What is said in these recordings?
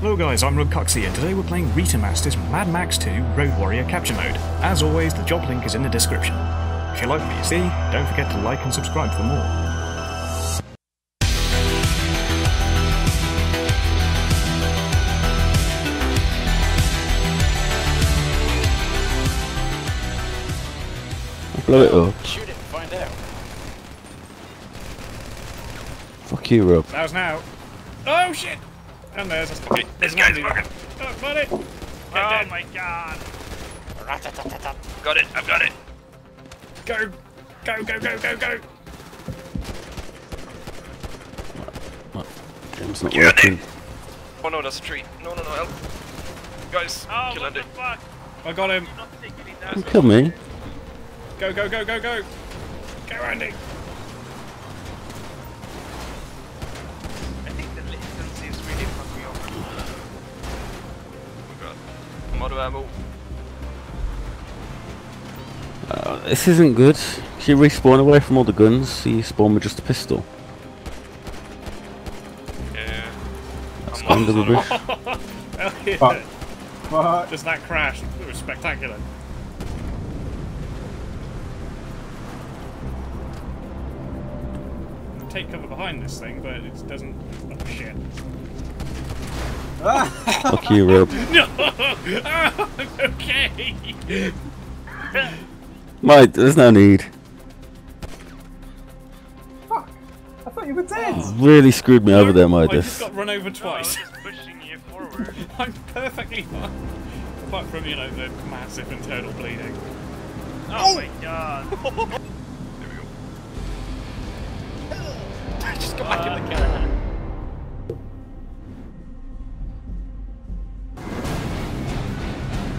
Hello guys, I'm Rob and today we're playing Rita Masters Mad Max 2 Road Warrior Capture Mode. As always, the job link is in the description. If you like what you see, don't forget to like and subscribe for more. Blow it up. Shoot it and find out. Fuck you, Rob. Now's now. Oh shit! And there's Andy. Oh, buddy! Oh my god! Got it! I've got it! Go! Go! Go! Go! Go! Go! It's not working. Oh no, that's a tree. No! No! No! Help! Guys, kill Andy. I got him. I'm coming. Go, go, go, go, go! Go, Andy! I think the distance is really fucking me off. Oh god. I'm out of ammo. This isn't good. Can you respawn away from all the guns so you spawn with just a pistol? Yeah. It's under the bush. Elliot! What? Just that crash. It was spectacular. Take cover behind this thing, but it doesn't. Oh shit! Fuck you, Rob. No. Oh, okay. Mate, there's no need. Fuck! I thought you were dead. Oh, really screwed me over there, mate. I just got run over twice. No, I was pushing you forward. I'm perfectly fine, apart from the massive internal bleeding. Oh my god! Just go back in the car.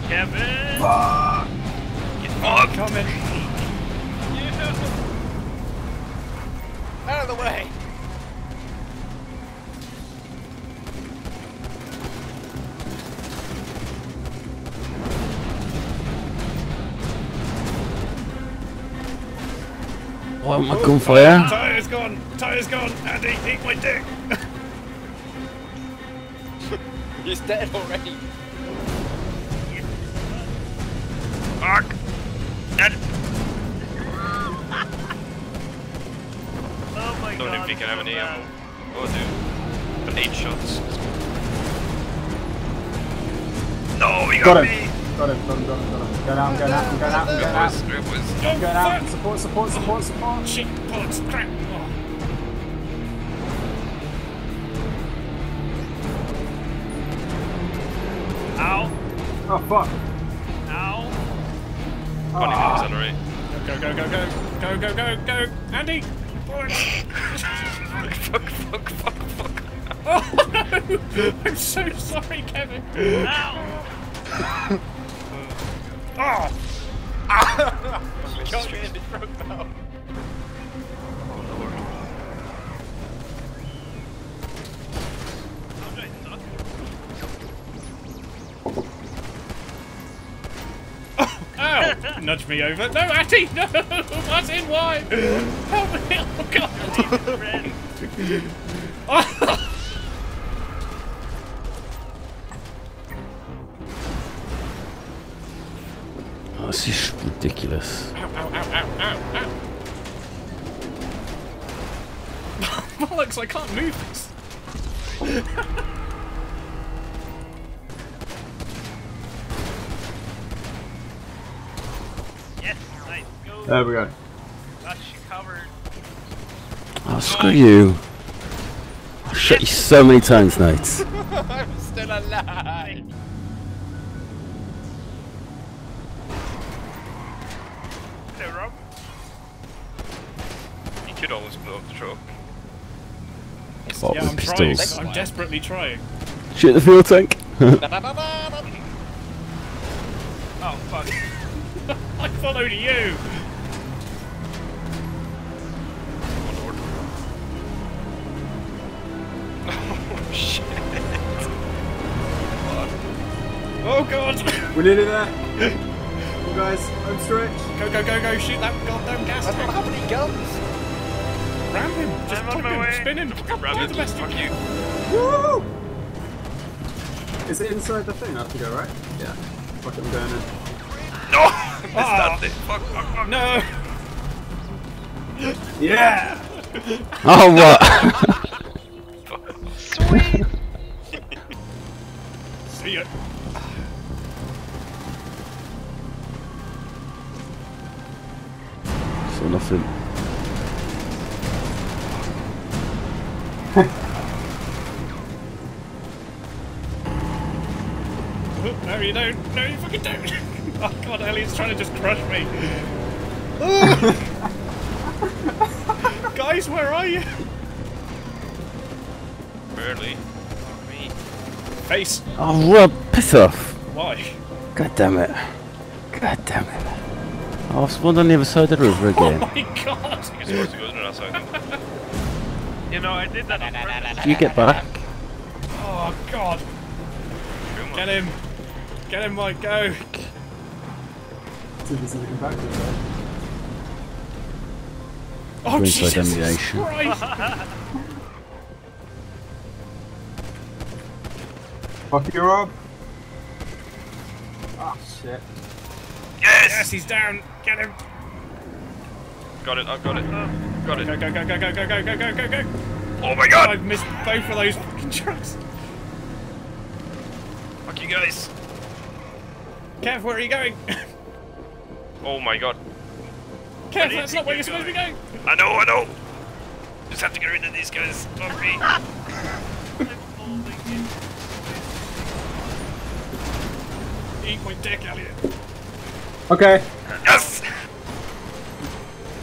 Kevin! Fuck! Get fucked! Coming! Yeah. Out of the way! Why am I gunfire? Tire's gone! Tire's gone! Andy, eat my dick! He's dead already! Fuck! Dead! Oh my god! Don't think we can have any ammo. Oh dude. But 8 shots. No, we got him! Got him, got him, got him, got him. Go down, go down, go down, go down. Go down, support, support, support, support. Shit, bullets, crap. Ow. Oh, fuck. Ow. Can't even accelerate. Go, go, go, go. Go, go, go, go. Andy! Fuck, fuck, fuck, fuck. Oh, no! I'm so sorry, Kevin. Ow! Oh! You can't get in the throat now. Oh lord. I'm doing nothing. Ow! Nudge me over. No, Atty! No! That's in why? Help me! Oh god! Oh! This is ridiculous. Ow, ow, ow, ow, ow, ow. Moloch, I can't move this. Yes, nice. Go. There we go. Gosh, you covered. Oh, screw you. I shot you so many times, Knight. I'm still alive. Rob. You could almost blow up the truck. Oh, yeah, I'm trying. I'm desperately trying. Shoot the fuel tank. Oh fuck! I followed you. Oh lord! Oh shit! Oh god! We're nearly there. Guys, I'm stretched. Go, go, go, go, shoot that goddamn gas tank. I don't have any guns. Ram him, just pop him, spin him. Ram him, fuck you. Woo! Is it inside the thing? I have to go right? Yeah. Fuck it, I'm going in. No! I missed that thing. Fuck, fuck, fuck. No! Yeah! Oh, what? Sweet! See ya. So nothing. No, you don't. No, you fucking don't. Oh god, Elliot's trying to just crush me. Guys, where are you? Barely. Fuck me. Face. Oh, Rob, piss off. Why? God damn it. God damn it. Oh, I've spawned on the other side of the river again. Oh my god. You're supposed to go on the other side. You know, I did that on purpose. You get back. Oh god. Get him! Get him, Mike, go! Oh, Jesus Christ! Fuck you, Rob! Ah, shit. Yes! Yes, he's down! Get him! Got it, I've got it. Got it. Go, go, go, go, go, go, go, go, go, go! Oh my god! I've missed both of those fucking trucks. Fuck you guys! Kev, where are you going? Oh my god. Kev, that's not where you're supposed to be going! I know, I know! Just have to get rid of these guys, not me! Eat my dick, Elliot! Okay. Yes!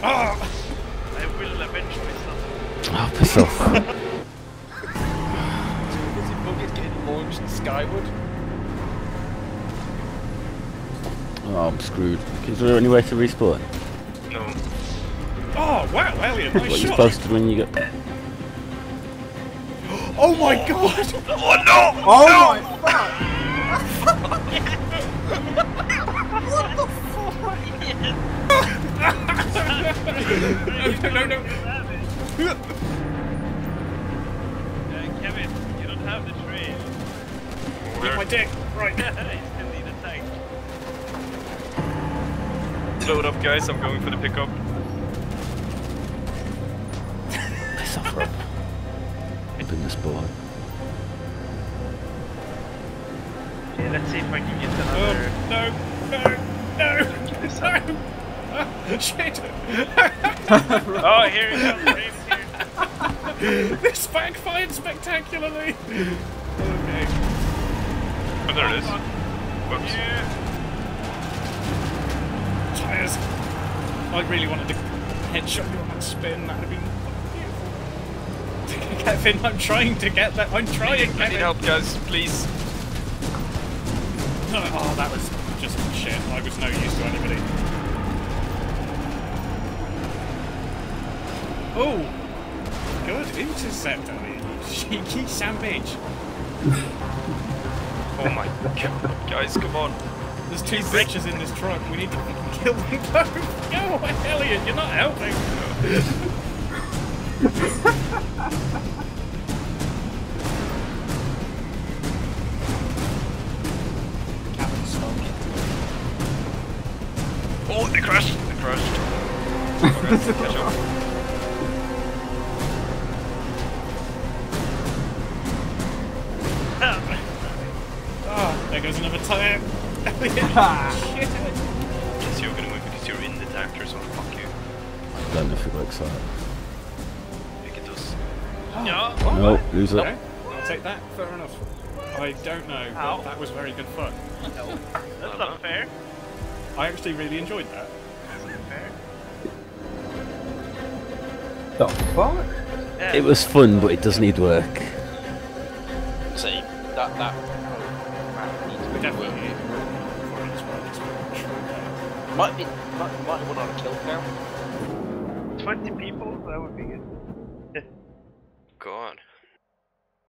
Oh! I will avenge myself. Oh, piss off. Two busy buckets getting launched skyward. Oh, I'm screwed. Is there any way to respawn? No. Oh, wow, Elliot, nice shot! What are you supposed to when you get... Oh my god! Oh no! Oh no! My fuck! What the fuck? No, no, no, no. Kevin, you don't have the trail. Get my dick! Right. Load up, guys. I'm going for the pickup. Piss off, Rob. Up in this board. Yeah, let's see if I can get another. No, no, no, no! Shit! Oh, here he comes. Here. This backfired spectacularly. Okay. Oh, there it is. Whoops. Yeah. I really wanted to headshot you on that spin, that would have been beautiful. Kevin, I'm trying to get that, I'm trying, Kevin! I need help, guys, please. Oh, that was just shit, I was no use to anybody. Oh! Good intercept, I mean, you cheeky sandwich. Oh my god, guys, come on. There's two bitches in this truck, we need to kill them both! Go away, Elliot, you're not helping! Captain smoke. Oh, they crashed! They crashed. Okay, catch up. Oh, there goes another tire! Guess you're gonna win because you're in the tank or something, fuck you. I don't know if it works out. I think it does. No, no, lose it. Okay. I'll take that, fair enough. I don't know, but that was very good fun. No. That's not fair. I actually really enjoyed that. That's not fair. The fuck? Yeah. It was fun, but it does need work. See, that needs to be work. Might want to kill now. 20 people, that would be good. God.